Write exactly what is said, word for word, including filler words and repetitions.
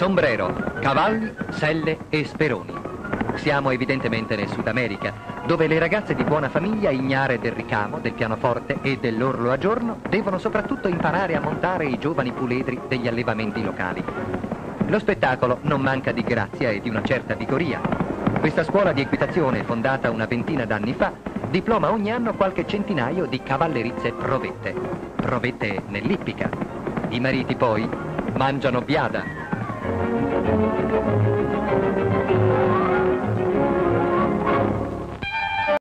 sombrero, cavalli, selle e speroni. Siamo evidentemente nel Sud America, dove le ragazze di buona famiglia, ignare del ricamo, del pianoforte e dell'orlo a giorno, devono soprattutto imparare a montare i giovani puledri degli allevamenti locali. Lo spettacolo non manca di grazia e di una certa vigoria. Questa scuola di equitazione, fondata una ventina d'anni fa, diploma ogni anno qualche centinaio di cavallerizze provette, provette nell'ippica. I mariti poi mangiano biada.